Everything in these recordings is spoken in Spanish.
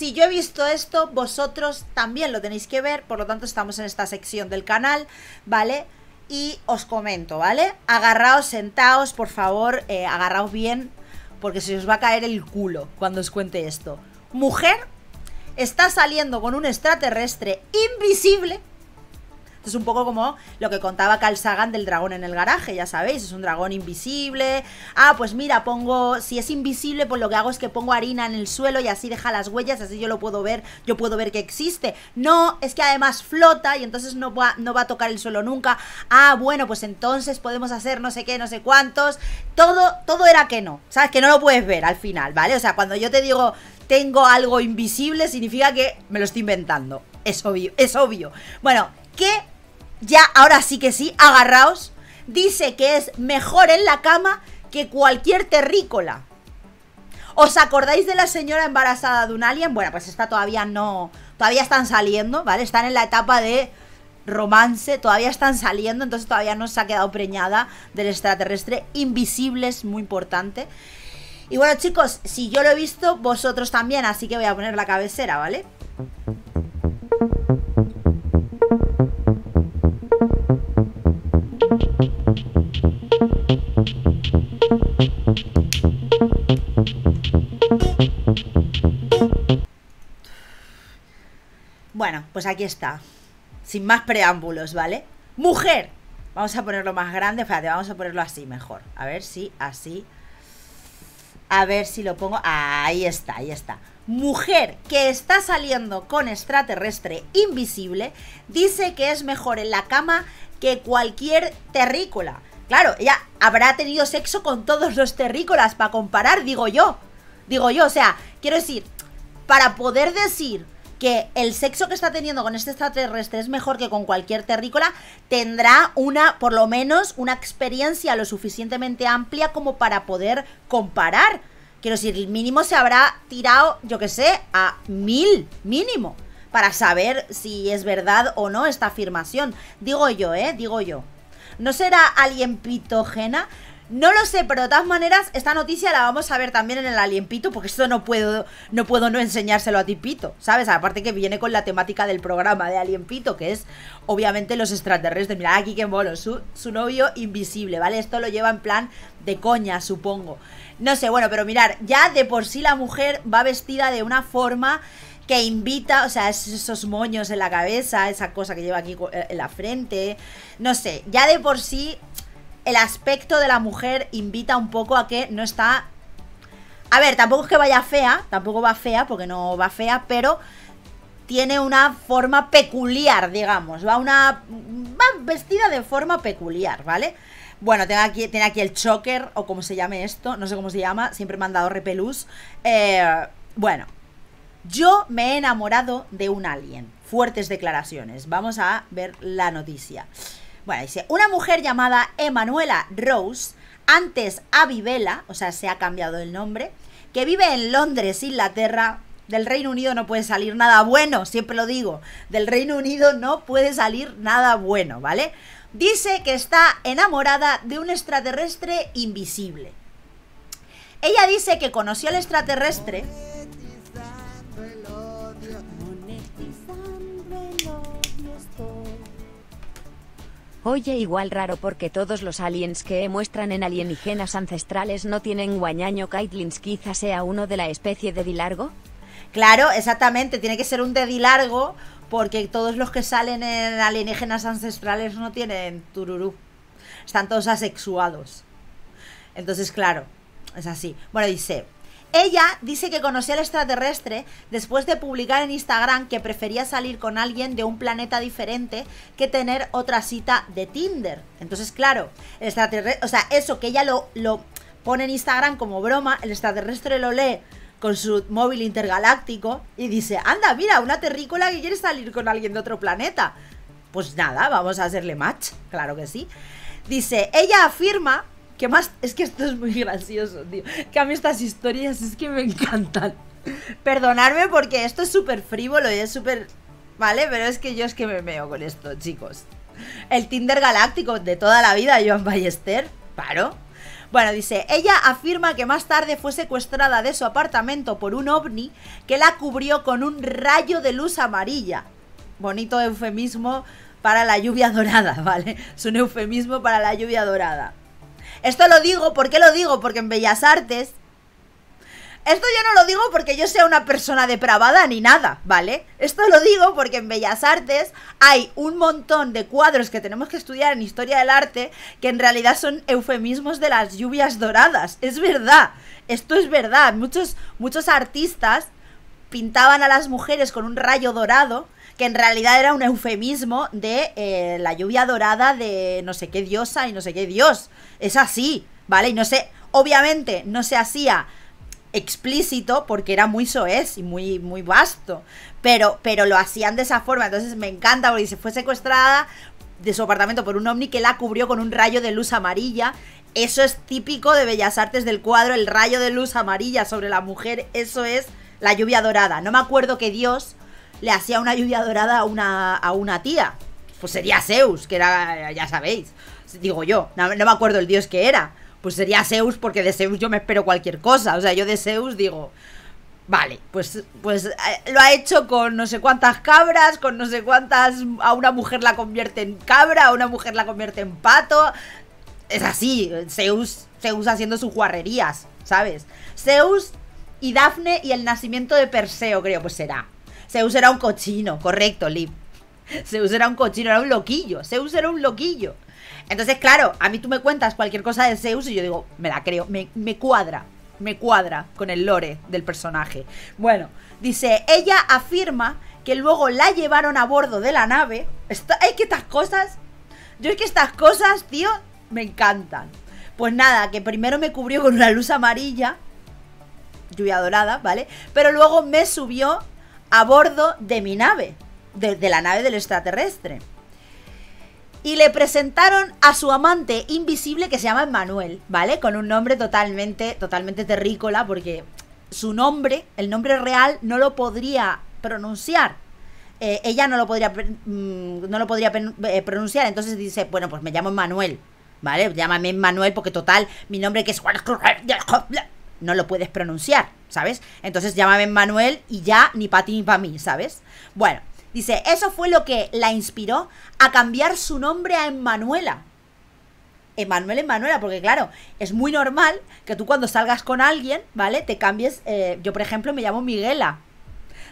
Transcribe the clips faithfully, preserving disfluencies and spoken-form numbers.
Si yo he visto esto, vosotros también lo tenéis que ver, por lo tanto estamos en esta sección del canal, ¿vale? Y os comento, ¿vale? Agarraos, sentaos, por favor, eh, agarraos bien, porque se os va a caer el culo cuando os cuente esto. Mujer está saliendo con un extraterrestre invisible. Esto es un poco como lo que contaba Carl Sagan del dragón en el garaje, ya sabéis, es un dragón invisible. Ah, pues mira, pongo, si es invisible, pues lo que hago es que pongo harina en el suelo y así deja las huellas, así yo lo puedo ver, yo puedo ver que existe. No, es que además flota y entonces no va, no va a tocar el suelo nunca. Ah, bueno, pues entonces podemos hacer no sé qué, no sé cuántos. Todo, todo era que no, ¿sabes? Que no lo puedes ver al final, ¿vale? O sea, cuando yo te digo tengo algo invisible, significa que me lo estoy inventando. Es obvio, es obvio. Bueno, que ya, ahora sí que sí, agarraos, dice que es mejor en la cama que cualquier terrícola. ¿Os acordáis de la señora embarazada de un alien? Bueno, pues esta todavía no, todavía están saliendo, ¿vale? Están en la etapa de romance, todavía están saliendo, entonces todavía no se ha quedado preñada del extraterrestre invisible, es muy importante. Y bueno, chicos, si yo lo he visto, vosotros también, así que voy a poner la cabecera, ¿vale? Bueno, pues aquí está, sin más preámbulos, ¿vale? ¡Mujer! Vamos a ponerlo más grande, espérate, vamos a ponerlo así mejor. A ver si, así. A ver si lo pongo, ahí está, ahí está. Mujer que está saliendo con extraterrestre invisible, dice que es mejor en la cama que cualquier terrícola. Claro, ella habrá tenido sexo con todos los terrícolas para comparar, digo yo. Digo yo, o sea, quiero decir, para poder decir que el sexo que está teniendo con este extraterrestre es mejor que con cualquier terrícola, tendrá una, por lo menos, una experiencia lo suficientemente amplia como para poder comparar. Quiero decir, el mínimo se habrá tirado, yo qué sé, a mil, mínimo, para saber si es verdad o no esta afirmación. Digo yo, ¿eh? Digo yo. ¿No será alien pitógena? No lo sé, pero de todas maneras, esta noticia la vamos a ver también en el Alien Pito, porque esto no puedo, no puedo no enseñárselo a ti, Pito, ¿sabes? Aparte que viene con la temática del programa de Alien Pito, que es, obviamente, los extraterrestres. Mirad aquí qué mono, su, su novio invisible, ¿vale? Esto lo lleva en plan de coña, supongo. No sé, bueno, pero mirad, ya de por sí la mujer va vestida de una forma que invita, o sea, esos moños en la cabeza, esa cosa que lleva aquí en la frente, no sé, ya de por sí el aspecto de la mujer invita un poco a que no está... A ver, tampoco es que vaya fea, tampoco va fea, porque no va fea, pero tiene una forma peculiar, digamos. Va una... va vestida de forma peculiar, ¿vale? Bueno, tiene aquí, tiene aquí el choker, o como se llame esto, no sé cómo se llama, siempre me han dado repelús. Eh, bueno, yo me he enamorado de un alien. Fuertes declaraciones. Vamos a ver la noticia. Bueno, dice, una mujer llamada Emanuela Rose, antes Abivela, o sea, se ha cambiado el nombre, que vive en Londres, Inglaterra. Del Reino Unido no puede salir nada bueno, siempre lo digo, del Reino Unido no puede salir nada bueno, ¿vale? Dice que está enamorada de un extraterrestre invisible. Ella dice que conoció al extraterrestre... Oye, igual raro porque todos los aliens que muestran en alienígenas ancestrales no tienen guañaño. Caitlins quizá sea uno de la especie dedilargo. Claro, exactamente, tiene que ser un dedilargo porque todos los que salen en alienígenas ancestrales no tienen tururú. Están todos asexuados. Entonces, claro, es así. Bueno, dice... Ella dice que conoció al extraterrestre después de publicar en Instagram que prefería salir con alguien de un planeta diferente que tener otra cita de Tinder. Entonces, claro, el extraterrestre, o sea, eso que ella lo, lo pone en Instagram como broma, el extraterrestre lo lee con su móvil intergaláctico y dice, anda, mira, una terrícola que quiere salir con alguien de otro planeta. Pues nada, vamos a hacerle match, claro que sí. Dice, ella afirma... Que más, es que esto es muy gracioso, tío. Que a mí estas historias es que me encantan. Perdonadme porque esto es súper frívolo y es súper... ¿Vale? Pero es que yo es que me meo con esto, chicos. El Tinder galáctico de toda la vida, Joan Ballester. Claro. Bueno, dice, ella afirma que más tarde fue secuestrada de su apartamento por un ovni que la cubrió con un rayo de luz amarilla. Bonito eufemismo para la lluvia dorada, ¿vale? Es un eufemismo para la lluvia dorada. Esto lo digo, ¿por qué lo digo? Porque en Bellas Artes... Esto yo no lo digo porque yo sea una persona depravada ni nada, ¿vale? Esto lo digo porque en Bellas Artes hay un montón de cuadros que tenemos que estudiar en Historia del Arte que en realidad son eufemismos de las lluvias doradas. Es verdad, esto es verdad. Muchos, muchos artistas pintaban a las mujeres con un rayo dorado que en realidad era un eufemismo de eh, la lluvia dorada de no sé qué diosa y no sé qué dios. Es así, ¿vale? Y no sé, obviamente no se hacía... explícito porque era muy soez y muy, muy vasto, pero, pero lo hacían de esa forma. Entonces me encanta porque se fue secuestrada de su apartamento por un ovni que la cubrió con un rayo de luz amarilla. Eso es típico de Bellas Artes del cuadro, el rayo de luz amarilla sobre la mujer. Eso es la lluvia dorada. No me acuerdo que dios le hacía una lluvia dorada a una, a una tía. Pues sería Zeus, que era, ya sabéis, digo yo, no, no me acuerdo el dios que era. Pues sería Zeus, porque de Zeus yo me espero cualquier cosa. O sea, yo de Zeus digo, vale, pues, pues eh, lo ha hecho con no sé cuántas cabras, con no sé cuántas... A una mujer la convierte en cabra, a una mujer la convierte en pato. Es así, Zeus, Zeus haciendo sus guarrerías, ¿sabes? Zeus y Dafne y el nacimiento de Perseo, creo, pues será. Zeus era un cochino, correcto, Liv. Zeus era un cochino, era un loquillo. Zeus era un loquillo. Entonces, claro, a mí tú me cuentas cualquier cosa de Zeus y yo digo, me la creo, me, me cuadra, me cuadra con el lore del personaje. Bueno, dice, ella afirma que luego la llevaron a bordo de la nave. Esto, es que estas cosas, yo es que estas cosas, tío, me encantan. Pues nada, que primero me cubrió con una luz amarilla, lluvia dorada, ¿vale? Pero luego me subió a bordo de mi nave, de, de la nave del extraterrestre. Y le presentaron a su amante invisible que se llama Manuel, ¿vale? Con un nombre totalmente, totalmente terrícola porque su nombre, el nombre real, no lo podría pronunciar. Eh, ella no lo podría, mmm, no lo podría pronunciar, entonces dice, bueno, pues me llamo Manuel, ¿vale? Llámame Manuel porque total, mi nombre que es... no lo puedes pronunciar, ¿sabes? Entonces llámame Manuel y ya ni para ti ni para mí, ¿sabes? Bueno. Dice, eso fue lo que la inspiró a cambiar su nombre a Emanuela. Emanuel, Emanuela, porque claro, es muy normal que tú cuando salgas con alguien, ¿vale? Te cambies, eh, yo por ejemplo me llamo Miguela.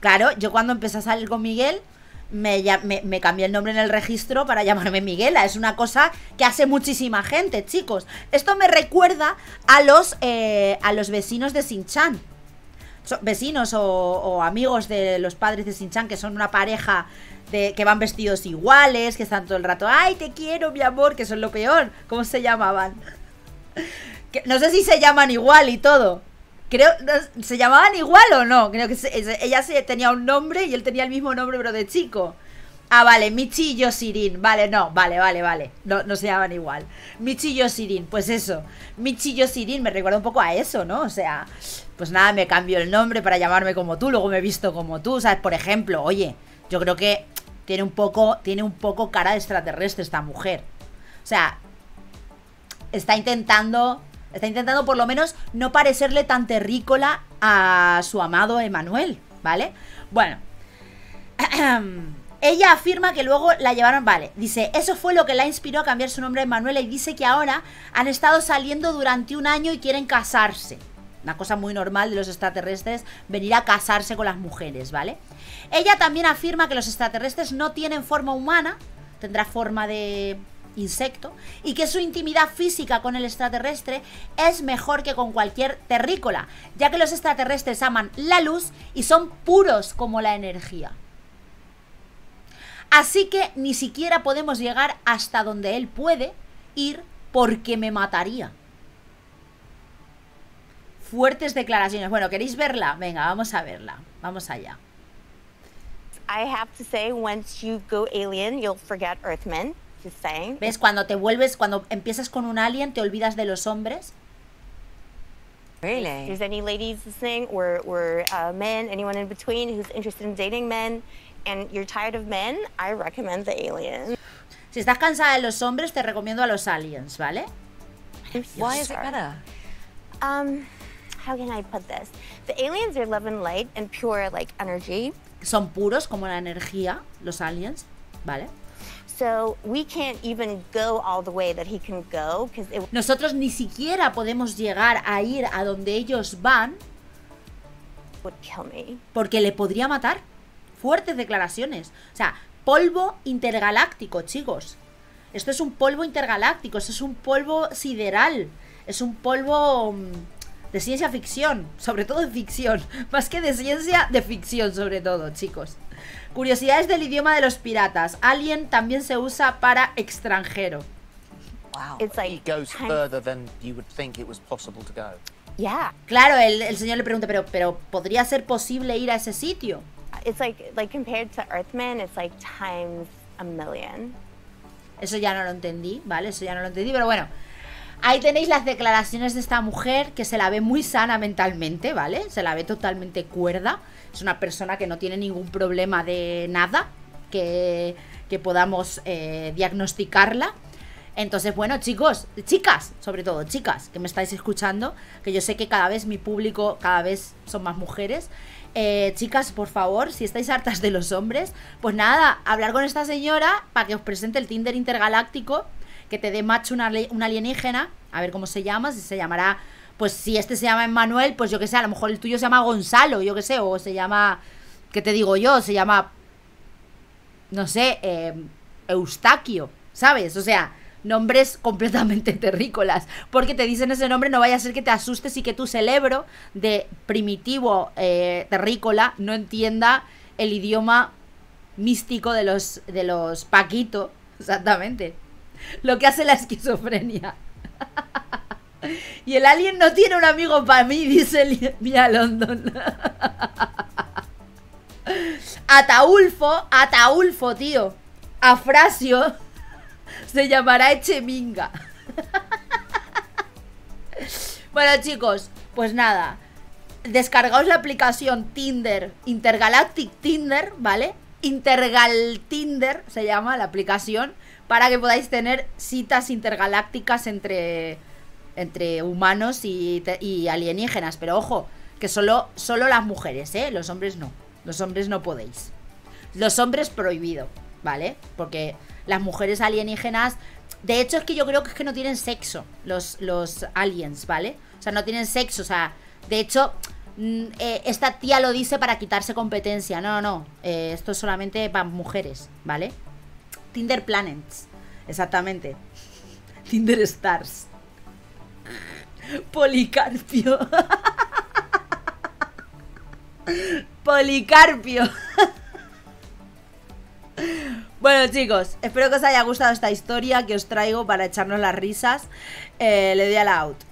Claro, yo cuando empecé a salir con Miguel, me, me, me cambié el nombre en el registro para llamarme Miguela. Es una cosa que hace muchísima gente, chicos. Esto me recuerda a los, eh, a los vecinos de Shin-chan. Vecinos o, o amigos de los padres de Shin-chan, que son una pareja de, que van vestidos iguales, que están todo el rato, ay, te quiero, mi amor, que son lo peor. ¿Cómo se llamaban? Que, no sé si se llaman igual y todo. Creo, no, ¿se llamaban igual o no? Creo que se, ella se, tenía un nombre y él tenía el mismo nombre, pero de chico. Ah, vale, Michi Yosirin. Vale, no, vale, vale, vale. No, no se llaman igual. Michi Yosirin, pues eso. Michi Yosirin me recuerda un poco a eso, ¿no? O sea, pues nada, me cambio el nombre para llamarme como tú, luego me he visto como tú, ¿sabes? Por ejemplo, oye, yo creo que tiene un poco, tiene un poco cara de extraterrestre esta mujer. O sea, está intentando, está intentando por lo menos no parecerle tan terrícola a su amado Emanuel, ¿vale? Bueno. Ella afirma que luego la llevaron... Vale, dice, eso fue lo que la inspiró a cambiar su nombre a Manuela y dice que ahora han estado saliendo durante un año y quieren casarse. Una cosa muy normal de los extraterrestres, venir a casarse con las mujeres, ¿vale? Ella también afirma que los extraterrestres no tienen forma humana, tendrá forma de insecto, y que su intimidad física con el extraterrestre es mejor que con cualquier terrícola, ya que los extraterrestres aman la luz y son puros como la energía. Así que ni siquiera podemos llegar hasta donde él puede ir porque me mataría. Fuertes declaraciones. Bueno, ¿queréis verla? Venga, vamos a verla. Vamos allá. ¿Ves? Cuando te vuelves, cuando empiezas con un alien, te olvidas de los hombres. Really? If there's any ladies listening or, or uh, men, anyone in between who's interested in dating men, and you're tired of men, I recommend the aliens. Si estás cansada de los hombres, te recomiendo a los aliens, ¿vale? Why is it better? Um, how can I put this? The aliens are love and light and pure like energy. Son puros como la energía, los aliens, ¿vale? So we can't even go all the way that he can go, 'cause it... Nosotros ni siquiera podemos llegar a ir a donde ellos van. Would kill me. Porque le podría matar. Fuertes declaraciones. O sea, polvo intergaláctico, chicos. Esto es un polvo intergaláctico, esto es un polvo sideral. Es un polvo de ciencia ficción, sobre todo de ficción. Más que de ciencia, de ficción sobre todo, chicos. Curiosidades del idioma de los piratas. Alien también se usa para extranjero. Wow. It's like, he goes further than you would think it was possible to go. Yeah. Claro, el, el señor le pregunta, pero, pero ¿podría ser posible ir a ese sitio? It's like, like compared to Earthmen, it's like times a million. Eso ya no lo entendí, ¿vale? Eso ya no lo entendí, pero bueno. Ahí tenéis las declaraciones de esta mujer, que se la ve muy sana mentalmente, ¿vale? Se la ve totalmente cuerda. Es una persona que no tiene ningún problema de nada que, que podamos eh, diagnosticarla. Entonces, bueno, chicos, chicas, sobre todo, chicas, que me estáis escuchando, que yo sé que cada vez mi público, cada vez son más mujeres. Eh, chicas, por favor, si estáis hartas de los hombres, pues nada, hablar con esta señora para que os presente el Tinder intergaláctico, que te dé macho una, una alienígena, a ver cómo se llama, si se llamará, pues si este se llama Emanuel, pues yo que sé, a lo mejor el tuyo se llama Gonzalo, yo que sé, o se llama, ¿qué te digo yo? Se llama, no sé, eh, Eustaquio, ¿sabes? O sea, nombres completamente terrícolas. Porque te dicen ese nombre, no vaya a ser que te asustes y que tu cerebro de primitivo eh, terrícola no entienda el idioma místico de los, de los Paquito. Exactamente. Lo que hace la esquizofrenia. Y el alien no tiene un amigo para mí, dice Mia London. Ataulfo, Ataulfo, tío. Afrasio. Se llamará Echeminga. Bueno, chicos, pues nada, descargaos la aplicación Tinder, Intergalactic Tinder, ¿vale? Intergal Tinder se llama la aplicación, para que podáis tener citas intergalácticas entre, entre humanos y, y alienígenas. Pero ojo, que solo, solo las mujeres, ¿eh? Los hombres no. Los hombres no podéis. Los hombres prohibido, ¿vale? Porque las mujeres alienígenas, de hecho es que yo creo que es que no tienen sexo los, los aliens, ¿vale? O sea, no tienen sexo, o sea, de hecho esta tía lo dice para quitarse competencia. No, no, no, eh, esto es solamente para mujeres, ¿vale? Tinder Planets, exactamente. Tinder Stars. Policarpio. Policarpio. Bueno, chicos, espero que os haya gustado esta historia que os traigo para echarnos las risas. Eh, le doy a la out.